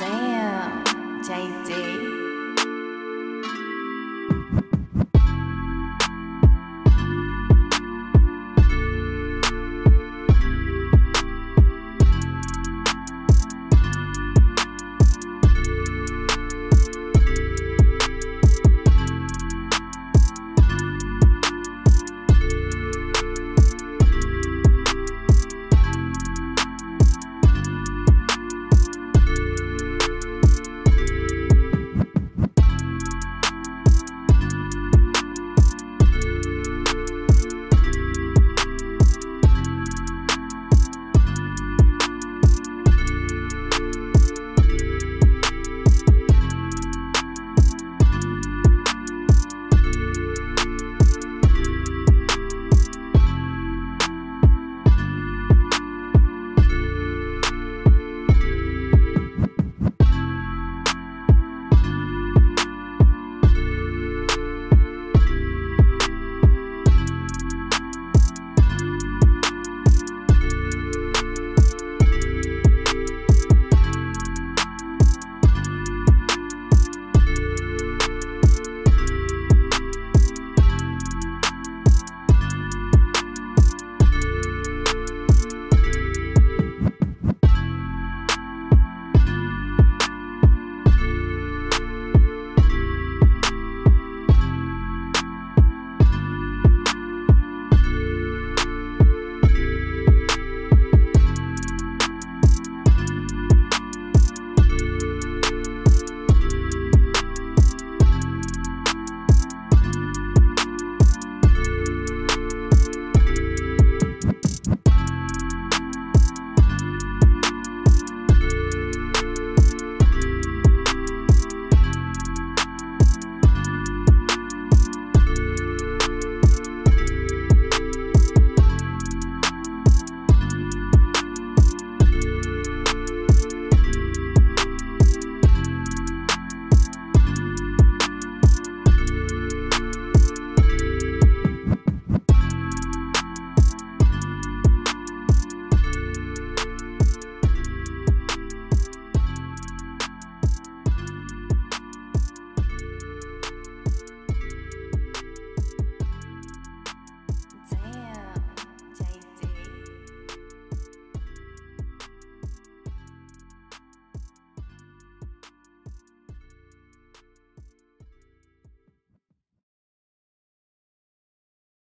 Damn, JD.